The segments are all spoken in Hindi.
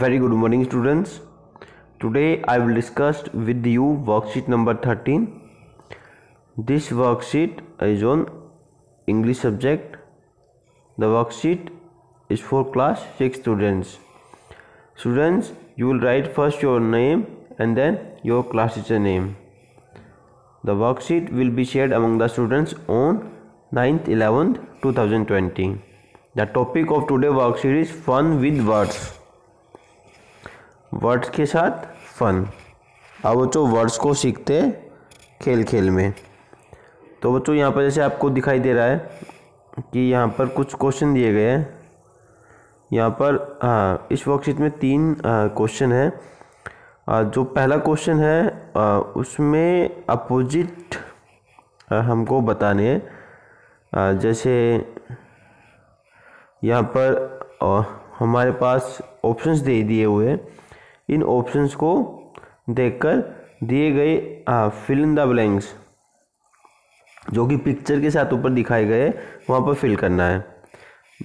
Very good morning students. Today I will discuss with you worksheet number 13. This worksheet is on English subject. The worksheet is for class 6 students. Students, you will write first your name and then your class teacher name. The worksheet will be shared among the students on 9/11/2020. The topic of today worksheet is fun with words. Words के साथ फन। अब बच्चों वर्ड्स को सीखते खेल खेल में। तो बच्चों यहाँ पर जैसे आपको दिखाई दे रहा है कि यहाँ पर कुछ क्वेश्चन दिए गए हैं। यहाँ पर हाँ, इस वर्कशीट में 3 क्वेश्चन हैं। जो पहला क्वेश्चन है उसमें अपोजिट हमको बताने हैं। जैसे यहाँ पर हमारे पास ऑप्शंस दे दिए हुए हैं। इन ऑप्शंस को देखकर दिए गए फिल इन द ब्लैंक्स जो कि पिक्चर के साथ ऊपर दिखाए गए वहाँ पर फिल करना है।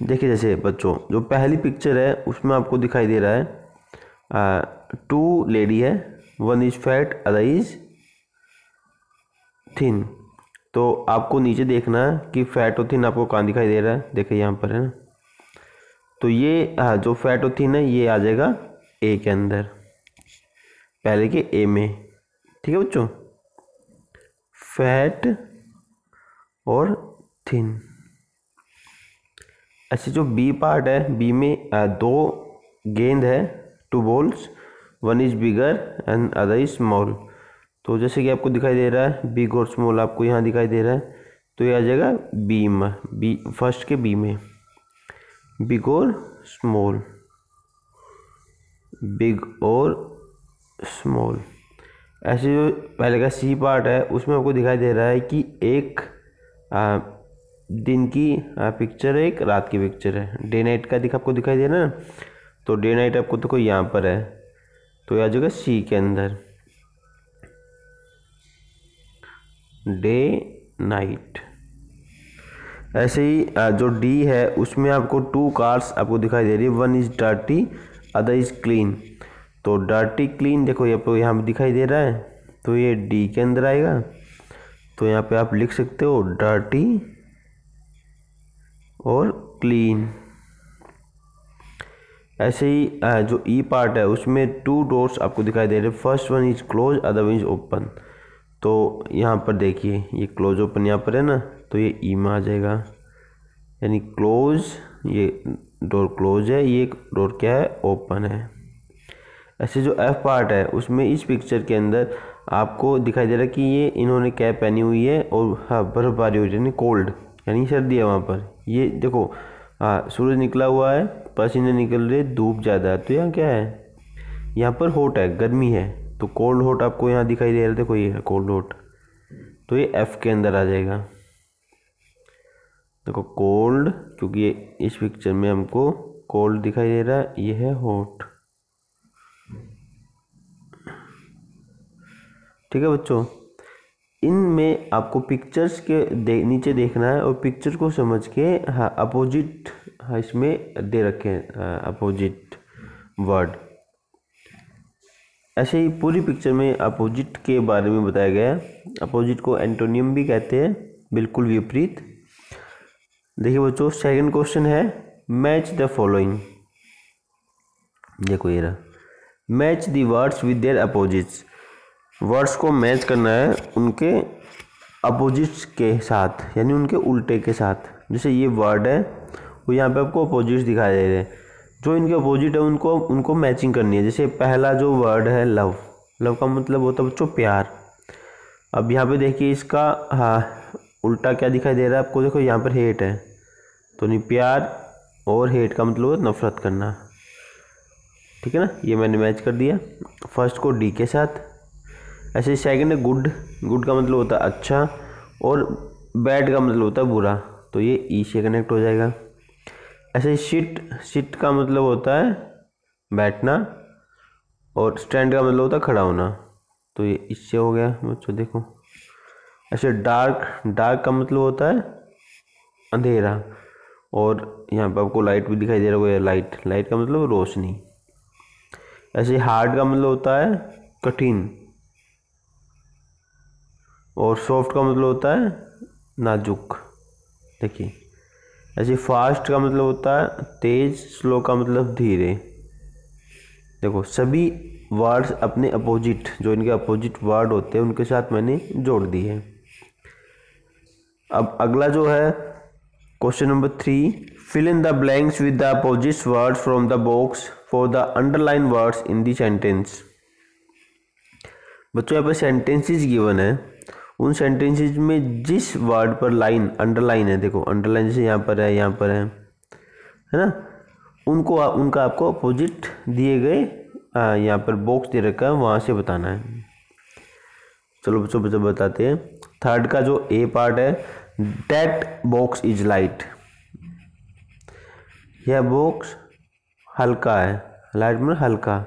देखिए जैसे बच्चों जो पहली पिक्चर है उसमें आपको दिखाई दे रहा है 2 लेडी है, 1 is fat other is thin. तो आपको नीचे देखना है कि फैट और थिन आपको कहाँ दिखाई दे रहा है। देखिए यहाँ पर है ना, तो ये जो फैट और थिन है ये आ जाएगा ए के अंदर, पहले के ए में। ठीक है बच्चों, फैट और थिन। ऐसे जो बी पार्ट है, बी में 2 गेंद है, 2 balls, 1 is bigger and other is small. तो जैसे कि आपको दिखाई दे रहा है बिग और स्मॉल आपको यहाँ दिखाई दे रहा है, तो ये आ जाएगा बी में, बी फर्स्ट के बी में, बिग और स्मॉल, बिग और स्मॉल। ऐसे जो पहले का सी पार्ट है उसमें आपको दिखाई दे रहा है कि एक दिन की पिक्चर है, एक रात की पिक्चर है। डे नाइट का आपको दिखाई दे रहा है ना, तो डे नाइट आपको देखो तो यहाँ पर है, तो यह आ जाएगा सी के अंदर, डे नाइट। ऐसे ही जो डी है उसमें आपको 2 कार्स आपको दिखाई दे रही है, 1 is dirty other is clean. तो डर्टी क्लीन देखो ये आपको यहाँ पर दिखाई दे रहा है, तो ये डी के अंदर आएगा। तो यहाँ पे आप लिख सकते हो डर्टी और क्लीन। ऐसे ही जो ई पार्ट है उसमें 2 डोर्स आपको दिखाई दे रहे हैं, first 1 is close other 1 is open. तो यहाँ पर देखिए ये क्लोज ओपन यहाँ पर है ना, तो ये ई में आ जाएगा, यानी क्लोज, ये डोर क्लोज है, ये डोर क्या है ओपन है। ऐसे जो एफ पार्ट है उसमें इस पिक्चर के अंदर आपको दिखाई दे रहा है कि ये इन्होंने कैप पहनी हुई है और हाँ बर्फबारी हो रही है, कोल्ड यानी सर्दी है वहाँ पर। ये देखो सूरज निकला हुआ है, पसीने निकल रहे, धूप ज़्यादा है, तो यहाँ क्या है, यहाँ पर हॉट है, गर्मी है, तो कोल्ड हॉट आपको यहाँ दिखाई दे रहा है। देखो ये है कोल्ड हॉट, तो ये एफ के अंदर आ जाएगा। देखो कोल्ड, क्योंकि ये इस पिक्चर में हमको कोल्ड दिखाई दे रहा है, ये है हॉट। ठीक है बच्चों, इनमें आपको पिक्चर्स के नीचे देखना है और पिक्चर को समझ के हाँ अपोजिट हाँ इसमें दे रखे हैं अपोजिट वर्ड। ऐसे ही पूरी पिक्चर में अपोजिट के बारे में बताया गया है। अपोजिट को एंटोनियम भी कहते हैं, बिल्कुल विपरीत। देखिए बच्चों सेकंड क्वेश्चन है मैच द फॉलोइंग। देखो ये रहा, match the words with their opposites. Words को मैच करना है उनके अपोजिट्स के साथ, यानी उनके उल्टे के साथ। जैसे ये वर्ड है वो यहाँ पे आपको अपोजिट्स दिखाई दे रहे हैं, जो इनके अपोजिट है उनको मैचिंग करनी है। जैसे पहला जो वर्ड है लव, लव का मतलब होता है बच्चों प्यार। अब यहाँ पे देखिए इसका हाँ उल्टा क्या दिखाई दे रहा है आपको, देखो यहाँ पर हेट है, तो नहीं प्यार और हेट का मतलब होता है नफरत करना। ठीक है ना, ये मैंने मैच कर दिया फर्स्ट को डी के साथ। ऐसे सेकंड है गुड, गुड का मतलब होता है अच्छा और बैड का मतलब होता है बुरा, तो ये ई से कनेक्ट हो जाएगा। ऐसे शिट, शिट का मतलब होता है बैठना और स्टैंड का मतलब होता है खड़ा होना, तो ये इससे हो गया बच्चों। देखो ऐसे डार्क, डार्क का मतलब होता है अंधेरा और यहाँ पर आपको लाइट भी दिखाई दे रहा है, लाइट, लाइट का मतलब रोशनी। ऐसे हार्ड का मतलब होता है कठिन और सॉफ्ट का मतलब होता है नाजुक। देखिए ऐसे फास्ट का मतलब होता है तेज, स्लो का मतलब धीरे। देखो सभी वर्ड्स अपने अपोजिट, जो इनके अपोजिट वर्ड होते हैं उनके साथ मैंने जोड़ दी है। अब अगला जो है question number 3, fill in the blanks with the opposite words from the box for the underline words in the sentence. बच्चों यहाँ पर सेंटेंसेज गिवन है, उन सेंटेंसेज में जिस वर्ड पर लाइन अंडरलाइन है, देखो अंडरलाइन जैसे यहाँ पर है, यहाँ पर है ना, उनका आपको अपोजिट दिए गए यहाँ पर बॉक्स दे रखा है वहाँ से बताना है। चलो बच्चों बताते हैं। थर्ड का जो ए पार्ट है, दैट बॉक्स इज लाइट, यह बॉक्स हल्का है, लाइट मतलब हल्का,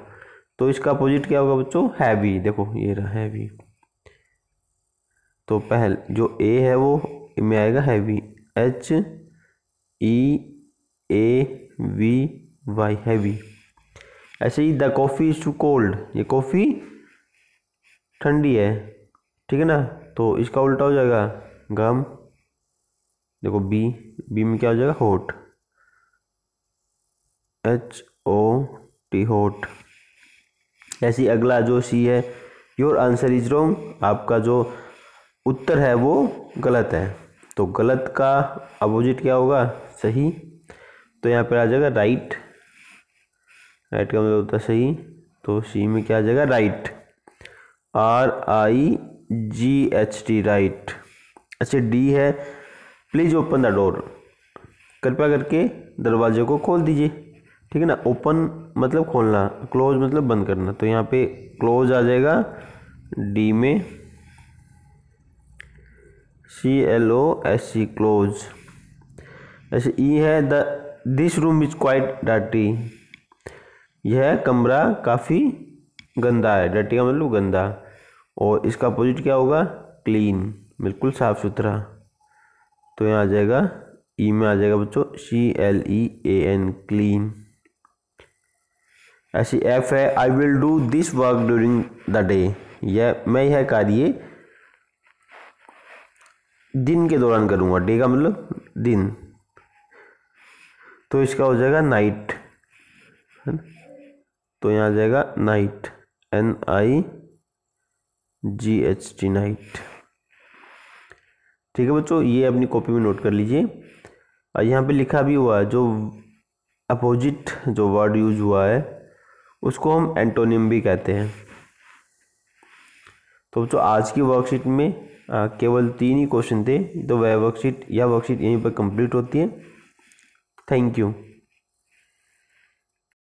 तो इसका अपोजिट क्या होगा बच्चों? हैवी। देखो ये रहा हैवी, तो पहल जो ए है वो में आएगा हैवी, HEAVY हैवी। ऐसे ही the coffee is too cold, ये कॉफ़ी ठंडी है, ठीक है ना, तो इसका उल्टा हो जाएगा गम। देखो बी में क्या हो जाएगा? होट, HOT होट। ऐसे ही अगला जो सी है, योर आंसर इज रॉन्ग, आपका जो उत्तर है वो गलत है, तो गलत का अपोजिट क्या होगा? सही, तो यहाँ पर आ जाएगा राइट, राइट का मतलब होता है सही, तो सी में क्या आ जाएगा? Right, RIGHT right. अच्छा डी है, प्लीज़ ओपन द डोर, कृपया करके दरवाजे को खोल दीजिए, ठीक है ना, ओपन मतलब खोलना, क्लोज मतलब बंद करना, तो यहाँ पे क्लोज आ जाएगा डी में, CLOSE क्लोज। ऐसे ई है, the this room is quite dirty, यह कमरा काफ़ी गंदा है, डर्टी का मतलब गंदा, और इसका अपोजिट क्या होगा? क्लीन, बिल्कुल साफ़ सुथरा, तो यहाँ आ जाएगा ई में आ जाएगा बच्चों CLEAN क्लीन। ऐसी एफ है, I will do this work during the day, यह मैं यह कार्य दिन के दौरान करूँगा, डे का मतलब दिन, तो इसका हो जाएगा नाइट, है ना, तो यहाँ आ जाएगा नाइट, NIGHT नाइट। ठीक है बच्चों, ये अपनी कॉपी में नोट कर लीजिए। और यहाँ पे लिखा भी हुआ है, जो अपोजिट जो वर्ड यूज हुआ है उसको हम एंटोनिम भी कहते हैं। तो बच्चों आज की वर्कशीट में केवल 3 ही क्वेश्चन थे, तो वह वर्कशीट यह वर्कशीट यहीं पर कंप्लीट होती है। Thank you.